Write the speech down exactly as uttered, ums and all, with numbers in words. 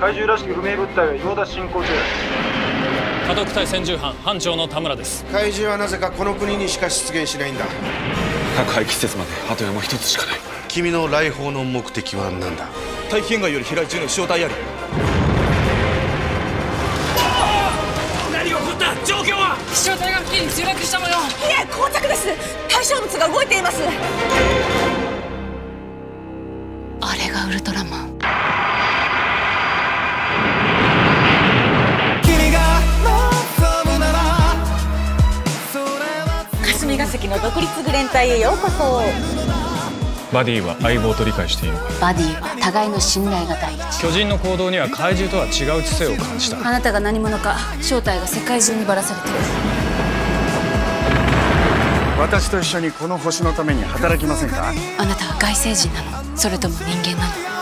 怪獣らしき不明物体は違法だ進行中。家督隊専従班班長の田村です。怪獣はなぜかこの国にしか出現しないんだ。核廃棄施設まであと山一つしかない。君の来訪の目的は何だ。大気圏外より飛来中の飛翔体あり。何が起こった。状況は。飛翔体が付近に墜落した模様。いえ、膠着です。対象物が動いています。あれがウルトラマン。霞が関の独立愚連隊へようこそ。バディは相棒と理解している。バディは互いの信頼が第一。巨人の行動には怪獣とは違う知性を感じた。あなたが何者か、正体が世界中にばらされている。私と一緒にこの星のために働きませんか。あなたは外星人なの、それとも人間なの。